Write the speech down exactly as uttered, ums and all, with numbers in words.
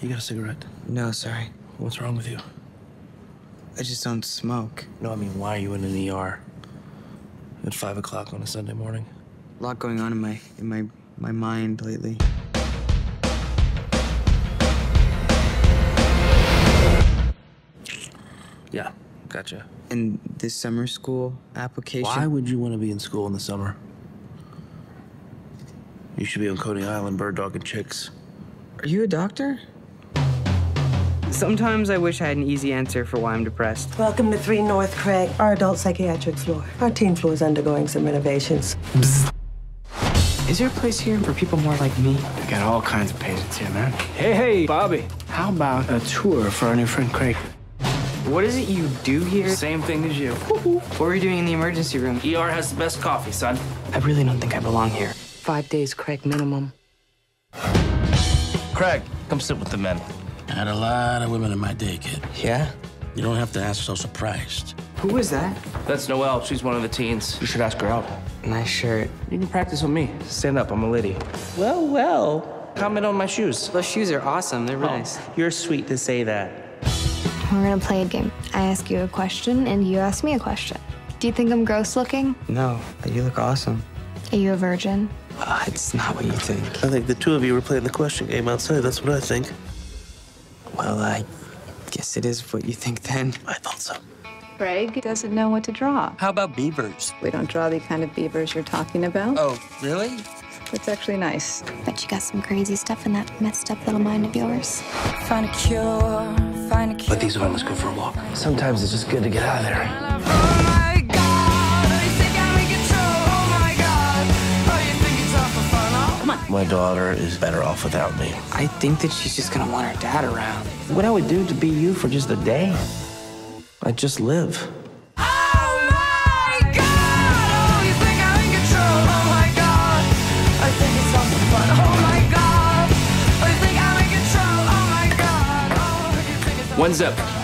You got a cigarette? No, sorry. What's wrong with you? I just don't smoke. No, I mean, why are you in an E R at five o'clock on a Sunday morning? A lot going on in my in my my mind lately. Yeah, gotcha. And this summer school application. Why would you want to be in school in the summer? You should be on Coney Island, bird dogging chicks. Are you a doctor? Sometimes I wish I had an easy answer for why I'm depressed. Welcome to three North, Craig, our adult psychiatric floor. Our teen floor is undergoing some renovations. Psst. Is there a place here for people more like me? I got all kinds of patients here, man. Hey, hey, Bobby. How about a tour for our new friend, Craig? What is it you do here? Same thing as you. Woo-hoo. What were you doing in the emergency room? E R has the best coffee, son. I really don't think I belong here. Five days, Craig, minimum. Craig, come sit with the men. I had a lot of women in my day, kid. Yeah? You don't have to ask so surprised. Who is that? That's Noelle. She's one of the teens. You should ask her out. Nice shirt. You can practice with me. Stand up. I'm a lady. Well, well. Comment on my shoes. Those shoes are awesome. They're oh, nice. You're sweet to say that. We're going to play a game. I ask you a question, and you ask me a question. Do you think I'm gross looking? No, but you look awesome. Are you a virgin? Uh, it's not what you think. I think the two of you were playing the question game outside. That's what I think. Well, I guess it is what you think then. I thought so. Craig doesn't know what to draw. How about beavers? We don't draw the kind of beavers you're talking about. Oh, really? It's actually nice. But you got some crazy stuff in that messed up little mind of yours. Find a cure, find a cure. But these women must go for a walk. Sometimes it's just good to get out of there. My daughter is better off without me. I think that she's just gonna want her dad around. What I would do to be you for just a day, I'd just live. Oh my God! Oh, you think I'm in control? Oh my God! I think it's something fun. Oh my God! Oh, you think I'm in control? Oh my God! Oh, you think it's something fun. One zip.